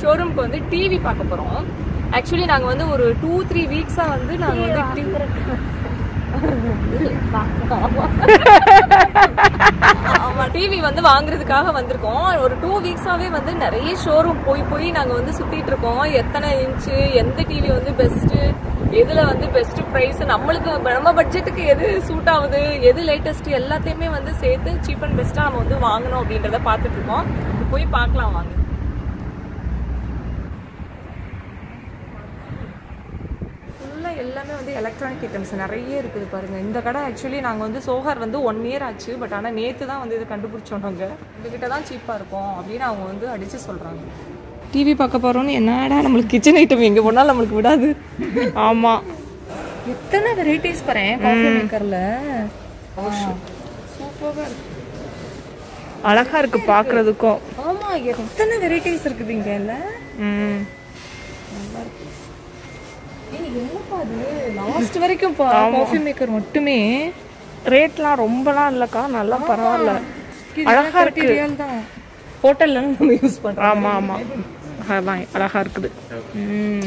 Showroom TV. Actually, we have 2-3 weeks. TV for 2 weeks. We have a showroom. We have a TV on the best. This is the best price. Our budget is suit. The latest. Everything is cheap and best. We will see the park. We will see electronic items நிறைய இருக்குது பாருங்க இந்த கடை actually நாங்க வந்து Zohar வந்து 1 year ஆச்சு but ஆனா நேத்து தான் வந்து இது கண்டுபிடிச்சோம்ங்க இதுகிட்ட தான் சீப்பா இருக்கும் அப்படினா அவங்க வந்து அடிச்சு சொல்றாங்க டிவி பார்க்க போறோம்னு என்னடா நமக்கு கிச்சன் ஐட்டம் எங்க போனாலும் நமக்கு விடாது ஆமா எத்தனை வெரைட்டிஸ் பரேன் காபி மேக்கர்ல சூப்பரா இருக்கு அழகா இருக்கு பார்க்கிறதுக்கு ஆமா எத்தனை வெரைட்டிஸ் இருக்குது இங்கல Last வரைக்கும் coffee maker மட்டுமே ரேட்லாம் ரொம்பலாம் இல்லக்கா நல்லா பரவாயில்லை அழகா இருக்கு தான் ஹோட்டல்ல நம்ம யூஸ் பண்றோம் ஆமா ஆமா அழகா இருக்குது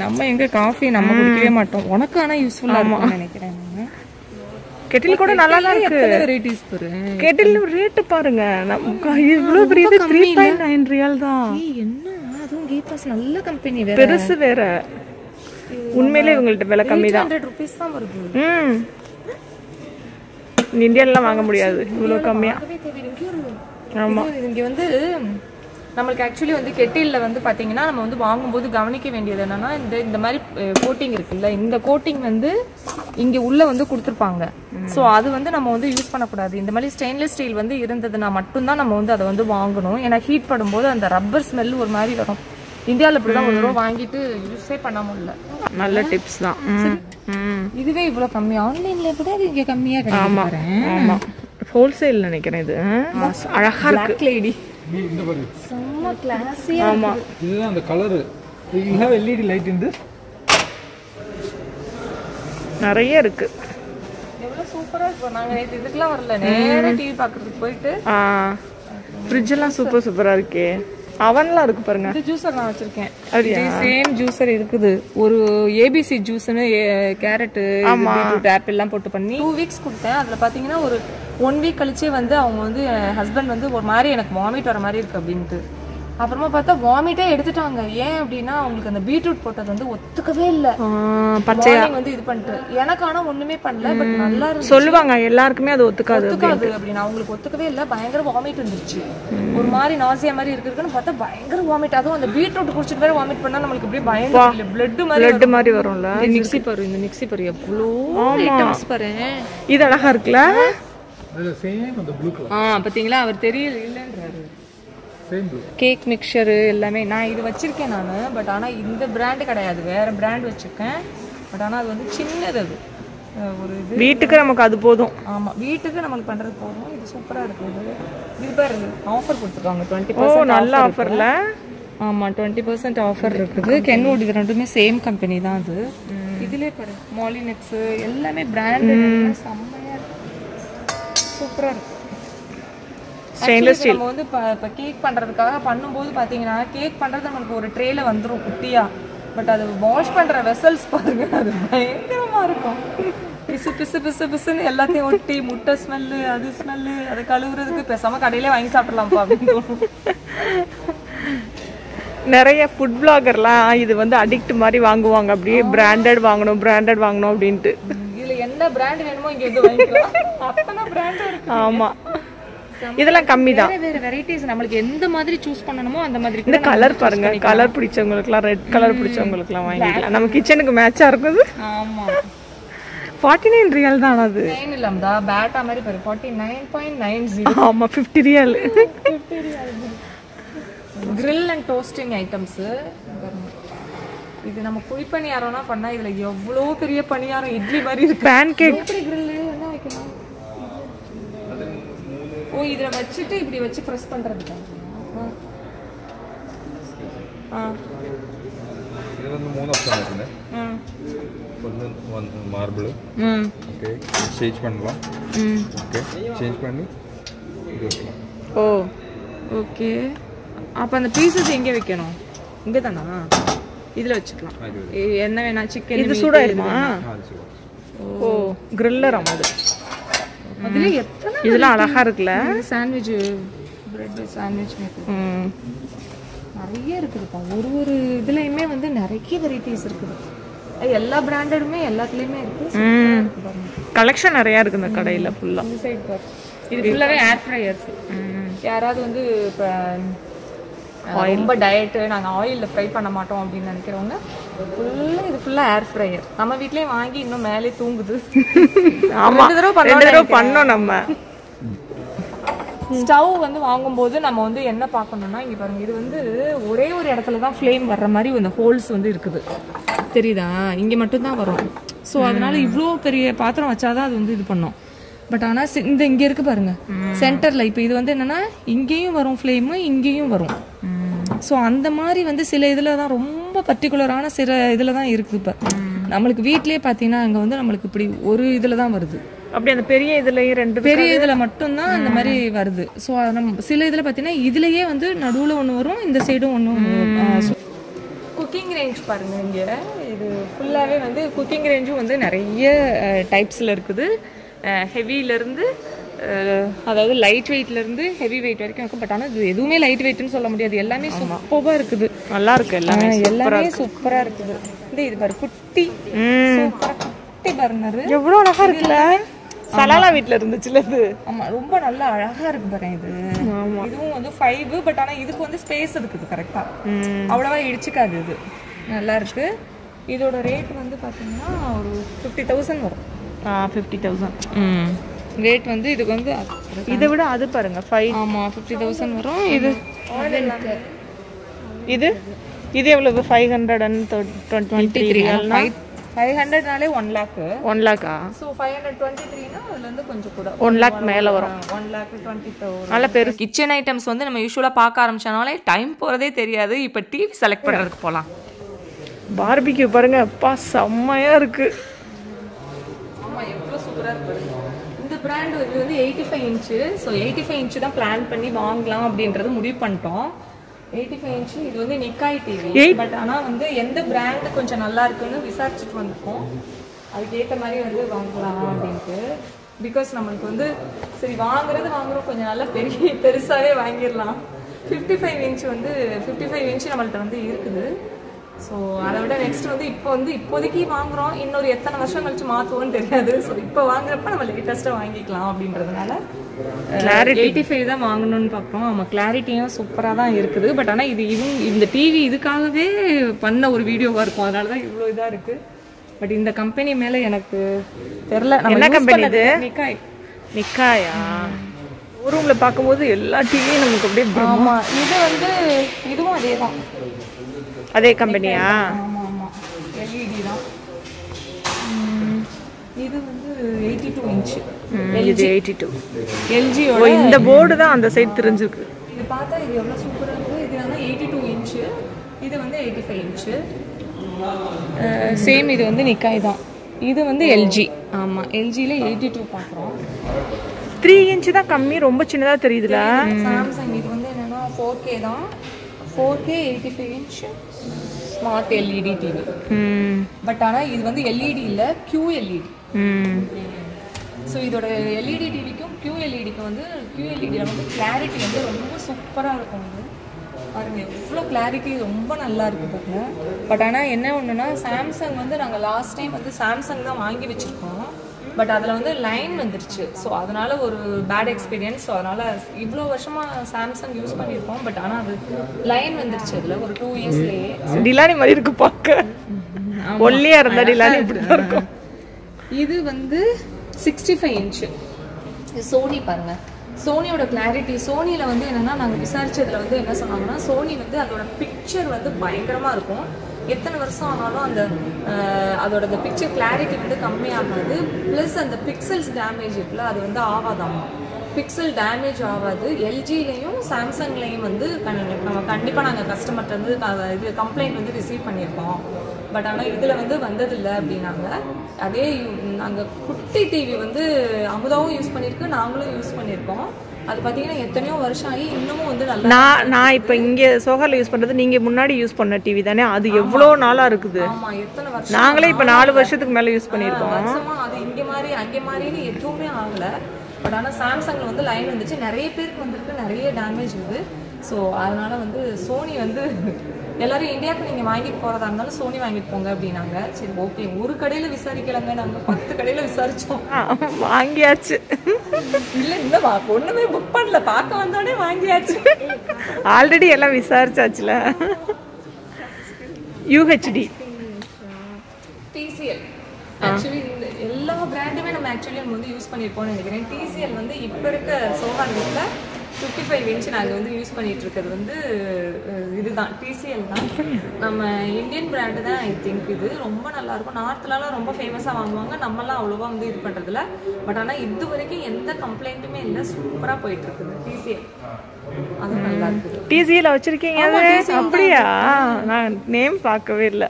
நம்ம எங்க காபி நம்ம குடிக்கவே மாட்டோம் உனக்கு ஆனா யூஸ்ஃபுல்லா இருக்கும்னு நினைக்கிறேன் கெட்டில் கூட நல்லா தான் இருக்கு எத்தனை வெரைட்டிஸ் பாரு கெட்டில் ரேட் பாருங்க நம்ம இவ்ளோ பெரிய 3.9 ரியால் தான் என்ன அதுவும் கீதாஸ் நல்ல கம்பெனி வேற பெருசு வேற உண்மையிலே உங்களுக்கு விலை கம்மி தான் 800 ரூபீஸ் தான் வருது இந்தியால வாங்க முடியாது இவ்ளோ கம்மியா ஆமா இங்க வந்து நமக்கு एक्चुअली வந்து கெட்டில்ல வந்து பாத்தீங்கன்னா நம்ம வந்து வாங்கும்போது கவனிக்க வேண்டியது என்னன்னா இந்த மாதிரி கோட்டிங் இருக்குல்ல இந்த கோட்டிங் வந்து இங்க உள்ள வந்து கொடுத்திருப்பாங்க சோ அது வந்து நம்ம வந்து யூஸ் பண்ண கூடாது இந்த மாதிரி ஸ்டெயின்லெஸ் ஸ்டீல் வந்து இருந்ததுனா மட்டும் தான் நம்ம வந்து அதை வந்து வாங்கணும் ஏனா ஹீட் படும்போது அந்த ரப்பர் ஸ்மெல் ஒரு மாதிரி வரும் India la pradha odru vaangittu use panna mudilla nalla tips da iduve ivlo kammi online la pradha inga kammiya kadaikaren aama wholesale la nenikiren idu alaga irukku black lady inda paru summa classy aama idhu da and color you have led light in this nariya irukku evlo super ah irukku naanga idukla varala nera tv paakradhukku poittu fridge la super super ah iruke அவன்ல இருக்கு பாருங்க இந்த juicer நான் வச்சிருக்கேன் அப்படியே same juicer இருக்குது ஒரு ABC ஜூஸ்னு carrot beetroot apple எல்லாம் போட்டு பண்ணி 2 weeks கொடுத்தேன் அதுல பாத்தீங்கன்னா ஒரு 1 week கழிச்சே வந்து அவங்க வந்து ஹஸ்பண்ட் வந்து ஒரு மாதிரி எனக்கு வாமிட் வர மாதிரி இருக்கு அப்படினு அப்புறமா பார்த்தா வாமிட்டே எடுத்துட்டாங்க ஏன் அப்படினா அவங்களுக்கு அந்த பீட்ரூட் போட்டது வந்து ஒத்துக்கவே இல்ல பச்சையா வந்து இது பண்ணிட்டு எனக்கான ஒண்ணுமே பண்ணல பட் நல்லா இருந்து சொல்லுவாங்க எல்லாருக்குமே அது ஒத்துக்காது அப்படினா அவங்களுக்கு ஒத்துக்கவே இல்ல பயங்கர வாமிட் வந்துச்சு ஒரு மாதிரி நாசியா மாதிரி இருக்குன்னு பார்த்தா பயங்கர வாமிட் அதுவும் அந்த பீட்ரூட் குடிச்சிட்டு வேற வாமிட் பண்ணா நமக்கு அப்படியே பயங்கர பிளட் மாதிரி வரும்ல இந்த மிக்ஸி பாரு எவ்ளோ ஐட்டம்ஸ் பாரு இது அழகா இருக்குல அது சேம் அந்த ப்ளூ கலர் பாத்தீங்களா அவர் தெரியல இல்லன்றாரு Cake mixture எல்லாமே நான் இது வச்சிருக்கேன் நானு பட் ஆனா இந்த பிராண்ட் கிடையாது வேற பிராண்ட் வச்சிருக்கேன் பட் ஆனா அது வந்து சின்னது அது ஒரு இது வீட்டுக்கு நமக்கு அது போதும் ஆமா வீட்டுக்கு நமக்கு பண்றது போதும் இது சூப்பரா இருக்கு இது பாருங்க ஆஃபர் கொடுத்துருக்காங்க 20% நல்ல ஆஃபர்ல ஆமா 20% ஆஃபர் இருக்குது கென்வுட் இது ரெண்டுமே சேம் கம்பெனி தான் அது இதுலயே பாருங்க Molinex எல்லாமே பிராண்டட் எல்லாம் செமையா சூப்பரா இருக்கு Stainless steel. நம்ம வந்து கேக் பண்றதுக்காக பண்ணும்போது பாத்தீங்கன்னா கேக் பண்றது நமக்கு ஒரு ட்ரேல வந்துரும் குட்டியா பட் அது வாஷ் பண்ற வெசல்ஸ் பாருங்க அது பயங்கரமா இருக்கும் பிசு பிசுன்னு எல்லாத்தையும் ஒட்டி முட்டை ஸ்மெல் அது ஸ்மெல் அது கழுவுறதுக்கு பேசாம கடையிலே வாங்கி சாப்பிடலாம்ப்பா அப்படினு நிறைய ஃபுட் பிளாகர்லாம் இது வந்து அடிக்ட் மாதிரி வாங்குவாங்க அப்படியே பிராண்டட் வாங்கணும் அப்படினுட்டு இதுல என்ன பிராண்ட் வேணுமோ இங்க வந்து வாங்கிக்கலாம் அப்பனா பிராண்டா இருக்கு ஆமா இதெல்லாம் கம்மி தான் வேற வெரைட்டிஸ் நமக்கு எந்த மாதிரி चूஸ் பண்ணனுமோ அந்த மாதிரி இந்த கலர் பாருங்க கலர் பிடிச்சவங்களுக்குலாம் ரெட் கலர் பிடிச்சவங்களுக்குலாம் வாங்கிக்கலாம் நம்ம கிச்சனுக்கு மேட்சா இருக்குது ஆமா 49 ரியல் தான் அது 9 இல்லம்டா பேட்டா மாதிரி பாரு 49.90 ஆமா 50 real grill and toasting items இது நம்ம குழி பணியாரம்னா பண்ணா இதுல எவ்ளோ பெரிய பணியாரம் இட்லி மாதிரி இருக்கு பான்கேக் grill என்ன வைக்கலாம் ஓ இத வச்சிட்டு இப்படி வச்சு பிரஸ் பண்றதுக்கு ஆ இது வந்து மூணு ஆப்ஷன் இருக்குனே ஒன்னு வந்து மார்பிள் ஓகே சேஞ்ச் பண்ணலாம் ஓகே சேஞ்ச் பண்ணி ஓ ஓகே அப்ப அந்த பீசஸ் எங்க வைக்கணும் இங்க தானா இதல வச்சுக்கலாம் என்ன வேணா chicken இது சூடா இருக்குமா ஓ கிரில்லர் ஆமாது அதுல எத்தனை இதெல்லாம் அழகா இருக்குல சாண்ட்விச் பிரெட் சாண்ட்விச் மேக்கர் நிறைய இருக்குதுப்பா ஒரு இதுலயுமே வந்து நிறைய வெரைட்டிஸ் இருக்குது எல்லா பிராண்டடுமே எல்லாத்துலயுமே இருக்கு கலெக்ஷன் நிறைய இருக்கு இந்த கடையில ஃபுல்லா இது ஃபுல்லாவே ஏர் ஃப்ரையர்ஸ் யாராவது வந்து ரொம்ப டயட் நாங்க ஆயில்ல ஃப்ரை பண்ண மாட்டோம் அப்படி நினைக்கிறவங்க ஃபுல்லா இது ஃபுல்லா ஏர் ஃப்ரையர் நம்ம வீட்லயே வாங்கி இன்னும் மேலே தூங்குது ஆமா ரெண்டு தடவை பண்ணோம் நம்ம ஸ்டவ் வந்து வாங்கும்போது நம்ம வந்து என்ன பார்க்கணும்னா இங்க பாருங்க இது வந்து ஒரே ஒரு இடத்துல தான் ஃப்ளேம் வர்ற மாதிரி அந்த ஹோல்ஸ் வந்து இருக்குது தெரியுதா இங்க மட்டும் தான் வரும் சோ அதனால இவ்ளோ பெரிய பாத்திரம் வச்சாதான் அது வந்து இது பண்ணோம் பட் ஆனா இந்த இங்க இருக்கு பாருங்க சென்டர்ல இப்போ இது வந்து என்னன்னா இங்கேயும் வரும் ஃப்ளேம் இங்கேயும் வரும் சோ அந்த மாதிரி வந்து சில இதுல தான் ரொம்ப பர்టిక్యులரான சில இதுல தான் இருக்கு இப்ப நமக்கு வீட்லயே பாத்தீனா அங்க வந்து நமக்கு இப்படி ஒரு இதுல தான் வருது அப்படி அந்த பெரிய இதுலயே ரெண்டு பெரிய இதுல மட்டும் தான் அந்த மாதிரி வருது சோ சில இதுல பாத்தீனா இதுலயே வந்து நடுவுல ஒன்னு வரும் இந்த சைடும் ஒன்னு குக்கிங் ரேஞ்ச் பாருங்க இங்க இது ஃபுல்லாவே வந்து குக்கிங் ரேஞ்சும் வந்து நிறைய டைப்ஸ்ல இருக்குது ஹெவில இருந்து அதாவது லைட் வெயிட்ல இருந்து ஹெவி வெயிட் வரைக்கும் இருக்கு பட் ஆனா இது எதுவுமே லைட் வெயிட்னு சொல்ல முடியாது எல்லாமே சூப்பரா இருக்குது நல்லா இருக்கு எல்லாமே எல்லாமே சூப்பரா இருக்குது இந்த இது பாரு குட்டி சூப்பரா குட்டி பர்னர் எவ்வளவு அழகா இருக்குல சலாலா வீட்ல இருந்துச்சுல இது ஆமா ரொம்ப நல்ல அழகா இருக்கு பாருங்க இது ஆமா இதுவும் வந்து 5 பட் ஆனா இதுக்கு வந்து ஸ்பேஸ் இருக்குது கரெக்ட்டா அவ்வளவா இடிச்சுக்காது இது நல்லா இருக்கு இதோட ரேட் வந்து பாத்தீங்கன்னா ஒரு 50000 வரும் 50000 ரேட் வந்து இதுக்கு வந்து இத விட அது பாருங்க 5 ஆமா 50000 வரும் இது இது இது எவ்வளவு 523 அல்னா 500 நாளே 1 லட்சம் 1 லட்சம் சோ 523 னா அதுல இருந்து கொஞ்சம் கூட 1 லட்சம் மேல வரும் 1,20,000 நல்ல பெரிய கிச்சன் ஐட்டம்ஸ் வந்து நம்ம யூசுவலா பார்க்க ஆரம்பிச்சனாலே டைம் போறதே தெரியாது இப்போ டிவி செலக்ட் பண்றதுக்கு போலாம் பார்பிக்யூ பாருங்க அப்பா செம்மையா இருக்கு இந்த பிராண்ட் இது வந்து 85 இன்ச் சோ 85 இன்ச் தான் பிளான் பண்ணி வாங்கலாம் அப்படின்றது முடிவு பண்ணிட்டோம் 85 இன்ச் இது வந்து நிக்காய் டிவி பட் ஆனா வந்து எந்த பிராண்ட் கொஞ்சம் நல்லா இருக்குன்னு விசாரிச்சிட்டு வந்திருக்கோம் அதுக்கு ஏத்த மாதிரி வந்து வாங்கலாம் அப்படின்ட்டு பிகாஸ் நமக்கு வந்து சரி வாங்குறோம் கொஞ்சம் நல்லா பெரிய பெருசாவே வாங்கிடலாம் 55 இன்ச் வந்து 55 இன்ச் நம்மள்ட்ட வந்து இருக்குது சோ அதை விட நெக்ஸ்ட் வந்து இப்போதைக்கு வாங்குறோம் இன்னொரு எத்தனை வருஷம் கழிச்சு மாத்துவோம்னு தெரியாது ஸோ இப்போ வாங்குறப்ப நம்ம லேட்டஸ்டா வாங்கிக்கலாம் அப்படின்றதுனால 85 தான் வாங்கணும்னு பார்க்குறோம் நம்ம கிளாரிட்டியும் சூப்பராக தான் இருக்குது பட் ஆனால் இது இந்த டிவி இதுக்காகவே பண்ண ஒரு வீடியோவாக இருக்கும் அதனால தான் இவ்வளோ இதாக இருக்கு பட் இந்த கம்பெனி மேலே எனக்கு தெரியல என்ன கம்பெனி இது நிக்காய் நிக்காயா ஒரு ரூம்ல பார்க்கும்போது எல்லா டிவியும் நமக்கு அப்படியே ஆமா இது வந்து இதுவும் அதே தான் அதே கம்பெனியா ஆமா ஆமா எல்இடி தான் இது வந்து 82 இன்ச் இது 82 LG ஓட இந்த போர்டு தான் அந்த சைடு தெரிஞ்சிருக்கு இது பார்த்தா இது எவ்வளவு சூப்பரா இருக்கு இது ஆனா 82 இன்ச் இது வந்து 85 இன்ச் சேம் இது வந்து நிக்காய் தான் இது வந்து LG ஆமா LG ல 82 பாக்குறோம் 3 இன்ச் தான் கம்மி ரொம்ப சின்னதா தெரியுதுல Samsung இது வந்து என்னன்னா 4K தான் 4K 85 inch smart LED TV but ஆனா இது வந்து LED இல்ல QLED சோ இதோட LED TV க்கு QLED க்கு வந்து QLED ல வந்து கிளாரிட்டி வந்து ரொம்ப சூப்பரா இருக்கும் இது பாருங்க இவ்ளோ கிளாரிட்டி ரொம்ப நல்லா இருக்கு பாருங்க பட் ஆனா என்ன ஒண்ணுனா Samsung வந்து நாங்க லாஸ்ட் டைம் வந்து Samsung தான் வாங்கி வச்சிருக்கோம் பட் அதில் வந்து லைன் வந்துருச்சு ஸோ அதனால் ஒரு பேட் எக்ஸ்பீரியன்ஸ் ஸோ அதனால் இவ்வளோ வருஷமாக சாம்சங் யூஸ் பண்ணியிருக்கோம் பட் ஆனால் அது லைன் வந்துருச்சு அதில் ஒரு 2 இயர்ஸ்லேயே டிலானி மாதிரி இருக்கு பார்க்க ஒல்லியாக இருந்தால் டிலானி இப்படி தான் இருக்கும் இது வந்து 65 இன்ச்சு சோனி பாருங்கள் சோனியோட கிளாரிட்டி சோனியில் வந்து என்னென்னா நாங்கள் விசாரிச்சதில் வந்து என்ன சொன்னாங்கன்னா சோனி வந்து அதோட பிக்சர் வந்து பயங்கரமாக இருக்கும் எத்தனை வருஷம் ஆனாலும் அந்த அதோட அந்த பிக்சர் கிளாரிட்டி வந்து கம்மியாகாது ப்ளஸ் அந்த பிக்சல்ஸ் டேமேஜ் இருக்குல்ல அது வந்து ஆவாதாம் pixel damage ஆகாது எல்ஜிலயும் சாம்சங்லயும் வந்து நம்ம கண்டிப்பா நாங்க கஸ்டமர் கிட்ட இருந்து இது கம்ப்ளைன்ட் வந்து ரிசீவ் பண்ணிருக்கோம் பட் ஆனா இதுல வந்து வந்தது இல்ல அப்படினாங்க அதே நாங்க குட்டி டிவி வந்து அமுதாவும் யூஸ் பண்ணிருக்கு நாங்களும் யூஸ் பண்ணிருக்கோம் அது பாத்தீங்கன்னா எத்தனையோ வருஷம் ஆகி இன்னமும் வந்து நல்லா நான் இப்ப இங்க சோகர்ல யூஸ் பண்றது நீங்க முன்னாடி யூஸ் பண்ண டிவி தானே அது எவ்வளவு நாளா இருக்குது ஆமா எத்தனை வருஷம் நாங்களே இப்ப 4 வருஷத்துக்கு மேல யூஸ் பண்ணிருக்கோம் வருஷமா அது இங்க மாதிரி அங்க மாதிரினு எதுவுமே ஆகல பட் ஆனா சாம்சங்ல வந்து லைன் வந்துச்சு நிறைய பேருக்கு வந்திருக்கு நிறைய டேமேஜ் இது சோ அதனால வந்து சோனி வந்து எல்லாரும் இந்தியாக்கு நீங்க வாங்கிட்டு போறதா இருந்தாலும் சோனி வாங்கிட்டு போங்க அப்படினாங்க சரி ஓகே ஒரு கடையில விசாரிக்கலங்க நாங்க 10 கடையில விசாரிச்சோம் வாங்கியாச்சு இல்ல இந்த ஒண்ணுமே புக் பண்ணல பார்க்க வந்தோனே வாங்கியாச்சு ஆல்ரெடி எல்லாம் விசாரிச்சாச்சுல UHD TCL एक्चुअली எல்லா பிராண்டுமே நம்ம एक्चुअली வந்து யூஸ் பண்ணிருப்போம் நினைக்கிறேன் TCL வந்து இப்ப இருக்க சோஹான்ல 55 inch நாங்க வந்து யூஸ் பண்ணிட்டு இருக்குது வந்து இதுதான் TCL தான் நம்ம இந்தியன் பிராண்ட் தான் ஐ திங்க் இது ரொம்ப நல்லா இருக்கும் நார்த்லலாம் ரொம்ப ஃபேமஸா வாங்குவாங்க நம்மலாம் அவ்வளோவா வந்து இது பண்றது இல்ல பட் ஆனா இது வரைக்கும் எந்த கம்ப்ளைன்ட்டுமே இல்ல சூப்பரா போயிட்டு இருக்குது TCL அது நல்லா இருக்கு TCL வச்சிருக்கீங்க அப்படியே நான் நேம் பார்க்கவே இல்ல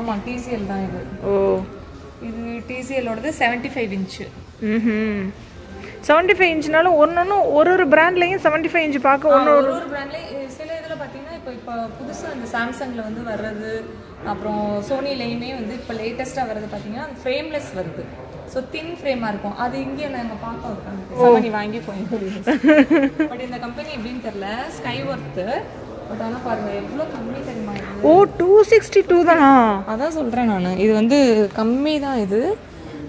ஆமா TCL தான் இது ஓ இது TCL ஓடது 75 inch 75 இன்ச்னால ஒண்ணனு ஒரு பிராண்ட்லயும் 75 இன்ச் பாக்க ஒரு பிராண்ட்ல சில இதல பாத்தீங்கன்னா இப்ப புதுசா அந்த Samsungல வந்து வர்றது அப்புறம் Sony லேயுமே வந்து இப்ப லேட்டஸ்டா வரது பாத்தீங்கன்னா ஃப்ரேம்லெஸ் வருது சோ தின் ஃப்ரேமா இருக்கும் அது இங்க நாம பாக்க சமனி வாங்கி போயிடுது பட் இந்த கம்பெனி எப்படின்னு தெரியல Skyworth பட் انا பாருங்க எவ்ளோ கம்மி தெரியுமா ஓ 262 தான் அதான் சொல்றேன் நான் இது வந்து கம்மி தான் இது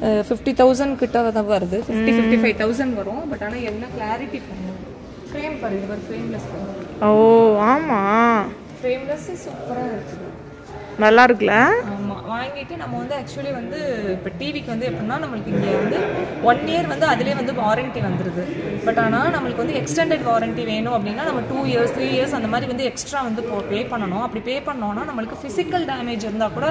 50,000 கிட்டவதா வருது 55,000 வரும் பட் ஆனா என்ன கிளாரிட்டி பண்ணு ஃப்ரேம் பாரு இது ஃப்ரேம்லெஸ் ஓ ஆமா ஃப்ரேம்லெஸ் சூப்பரா இருக்கு நல்லா இருக்குல ஆமா வாங்கிட்டு நம்ம வந்து एक्चुअली வந்து இப்ப டிவிக்கு வந்து எப்பனா நமக்கு இங்க வந்து 1 இயர் வந்து அதுலயே வந்து வாரண்டி வந்திருது பட் ஆனா நமக்கு வந்து எக்ஸ்டெண்டட் வாரண்டி வேணும் அப்படினா நம்ம 2 இயர்ஸ் 3 இயர்ஸ் அந்த மாதிரி வந்து எக்ஸ்ட்ரா வந்து பே பண்ணனும் அப்படி பே பண்ணோம்னா நமக்கு ஃபிசிக்கல் டேமேஜ் இருந்தா கூட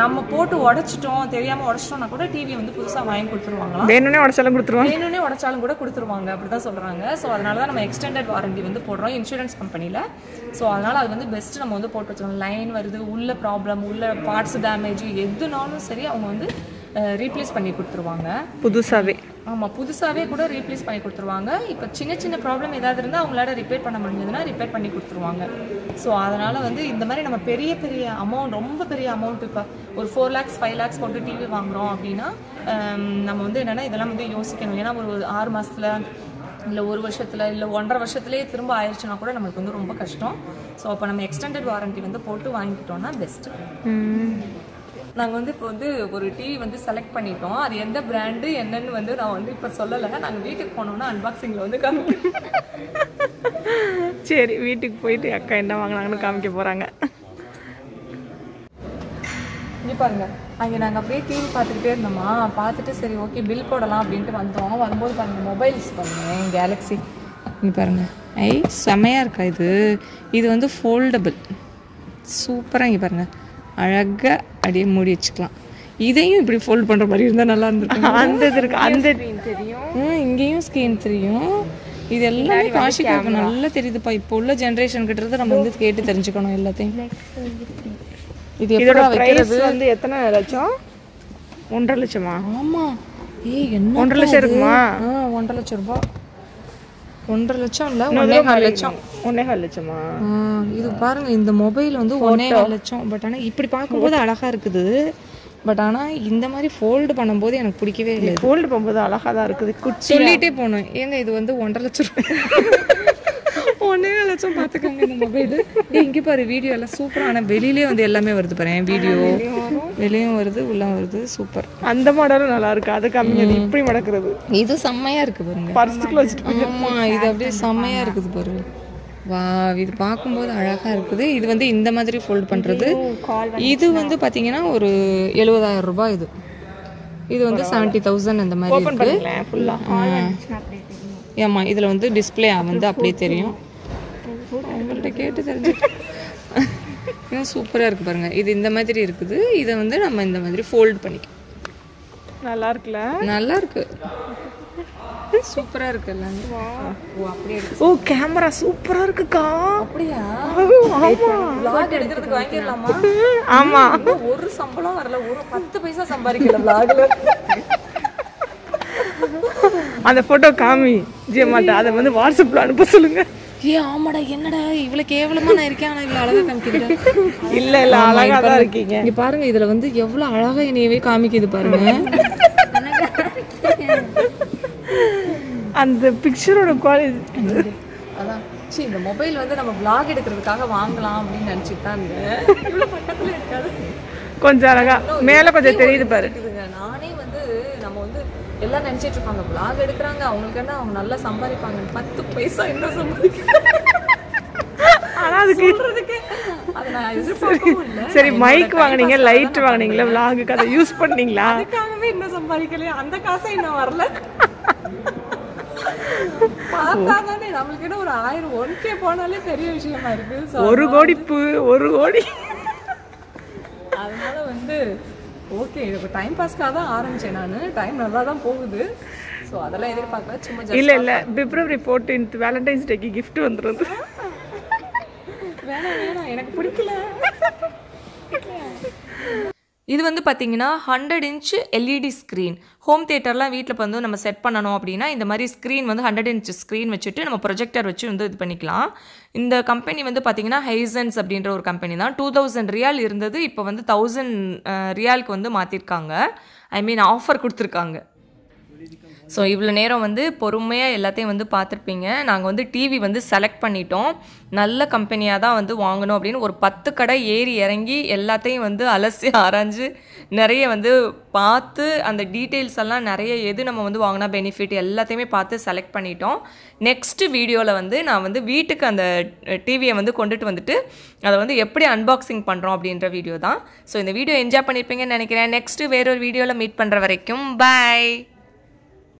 நம்ம போட்டு உடைச்சிட்டோம் தெரியாம உடைச்சிட்டோம்னா கூட டிவி வந்து புதுசா வாங்கி கொடுத்துருவாங்க வேணும்னே உடைச்சாலும் கொடுத்துருவாங்க வேணும்னே உடைச்சாலும் கூட கொடுத்துருவாங்க அப்படி தான் சொல்றாங்க சோ அதனால தான் நம்ம எக்ஸ்டெண்டட் வாரண்டி வந்து போடுறோம் இன்சூரன்ஸ் கம்பெனில சோ அதனால அது வந்து பெஸ்ட் நம்ம வந்து போட்டு வச்சிரோம் லைன் வருது உள்ள ப்ராப்ளம் உள்ள பார்ட்ஸ் டேமேஜ் எதுனாலும் சரி அவங்க வந்து ரீப்ளேஸ் பண்ணி கொடுத்துருவாங்க புதுசாவே ஆமா புதுசாவே கூட ரீப்ளேஸ் பண்ணி கொடுத்துருவாங்க இப்போ சின்ன சின்ன ப்ராப்ளம் ஏதாவது இருந்தால் அவங்களால ரிப்பேர் பண்ண முடிஞ்சதுன்னா ரிப்பேர் பண்ணி கொடுத்துருவாங்க ஸோ அதனால வந்து இந்த மாதிரி நம்ம பெரிய பெரிய அமௌண்ட் ரொம்ப பெரிய அமௌண்ட் இப்போ ஒரு 4 lakhs 5 lakhs போட்டு டிவி வாங்குறோம் அப்படின்னா நம்ம வந்து என்னன்னா இதெல்லாம் வந்து யோசிக்கணும் ஏன்னா ஒரு 6 மாசத்துல இல்லை ஒரு வருஷத்துல இல்லை 1.5 வருஷத்துலேயே திரும்ப ஆயிடுச்சுன்னா கூட நம்மளுக்கு வந்து ரொம்ப கஷ்டம் ஸோ அப்போ நம்ம எக்ஸ்டெண்டட் வாரண்டி வந்து போட்டு வாங்கிக்கிட்டோம்னா பெஸ்ட்டு நாங்கள் வந்து இப்போ வந்து ஒரு டிவி வந்து செலக்ட் பண்ணிட்டோம் அது எந்த பிராண்டு என்னன்னு வந்து நான் வந்து இப்போ சொல்லலை நாங்கள் வீட்டுக்கு போனோம்னா அன்பாக்சிங்கில் வந்து காமிக்க சரி வீட்டுக்கு போயிட்டு அக்கா என்ன வாங்கினாங்கன்னு காமிக்க போகிறாங்க இங்கே பாருங்க அங்கே நாங்கள் அப்படியே டிவி பார்த்துக்கிட்டே இருந்தோமா பார்த்துட்டு சரி ஓகே பில் போடலாம் அப்படின்ட்டு வந்தோம் வரும்போது பாருங்கள் மொபைல்ஸ் பாருங்கள் கேலக்ஸி இங்கே பாருங்கள் ஐ செமையாக இருக்கா இது இது வந்து ஃபோல்டபுள் சூப்பராக இங்கே பாருங்கள் அழகாக அப்படியே மூடி வச்சுக்கலாம் இதையும் இப்படி ஃபோல்ட் பண்ணுற மாதிரி இருந்தால் நல்லா இருந்துருக்கு அந்த இது இருக்குது அந்த தெரியும் இங்கேயும் ஸ்க்ரீன் தெரியும் இது எல்லாமே காஷிக்கு இருக்கும் நல்லா தெரியுதுப்பா இப்போ உள்ள ஜென்ரேஷன் கிட்டறது நம்ம வந்து கேட்டு தெரிஞ்சுக்கணும் எல்லாத்தையும் இது எப்படா வைக்கிறது வந்து எத்தனை லட்சம் 1.5 லட்சமா ஆமா ஏய் என்ன 1.5 லட்சம் இருக்குமா 1.5 லட்சம் ரூபாய் 1.5 லட்சம் இல்ல 1.5 லட்சம் 1.5 லட்சமா இது பாருங்க இந்த மொபைல் வந்து 1.5 லட்சம் பட் ஆனா இப்படி பாக்கும்போது அழகா இருக்குது பட் ஆனா இந்த மாதிரி ஃபோல்ட் பண்ணும்போது எனக்கு பிடிக்கவே இல்லை ஃபோல்ட் பண்ணும்போது அழகா தான் இருக்குது சொல்லிட்டே போணும் ஏங்க இது வந்து 1.5 லட்சம் ஒன்னே லட்சம் பாத்துக்கங்க இந்த மொபைல் இங்க பாரு வீடியோ எல்லாம் சூப்பரான வெளியிலே வந்து எல்லாமே வருது பாருங்க வீடியோ வெளியும் வருது உள்ள வருது சூப்பர் அந்த மாடலும் நல்லா இருக்கு அது கம்மியா இப்படி மடக்குறது இது செம்மையா இருக்கு பாருங்க பர்ஸ்க்குள்ள வச்சிட்டு ஆமா இது அப்படியே செம்மையா இருக்குது பாருங்க வாவ் இது பாக்கும்போது அழகா இருக்குது இது வந்து இந்த மாதிரி ஃபோல்ட் பண்றது இது வந்து பாத்தீங்கன்னா ஒரு 70,000 ரூபாய் இது வந்து 70,000 அந்த மாதிரி இருக்கு ஃபுல்லா ஏமா இதுல வந்து டிஸ்ப்ளே வந்து அப்படியே தெரியும் உங்கள்கிட்ட கேட்டு தெரிஞ்சுக்கிட்டேன் சூப்பராக இருக்குது பாருங்கள் இது இந்த மாதிரி இருக்குது இதை வந்து நம்ம இந்த மாதிரி ஃபோல்ட் பண்ணிக்கலாம் நல்லா இருக்குல்ல நல்லா இருக்கு Super wow. Oh, camera super wow. That's photo kami. And the picture of the quality. See, the mobile is a vlog. I don't know. This is 100-inch LED screen. Home theater la veetla pandu nama set pannanom appadina indha mari screen 100-inch screen vechittu nama projector vechu indha panikalam. Indha company Hisense abindra or company da 2000 real irundhathu ipo 1000 real ku maatirukanga. I mean offer kuduthirukanga. So ivlo neram porumeya ellathayum paathirpinga naanga TV select pannitom nalla company ah da vaanganum appdinu or 10 kada eri irangi ellathayum alassi aranju nariya paathu and details alla nariya edu nama vaangana benefit ellathayume paathu select pannitom next video la na veetukku and TV ah konditu vandittu adha eppadi unboxing pandrom appdindra video da so indha video enjoy pannirpinga next vera or video la meet pandra varaikkum bye.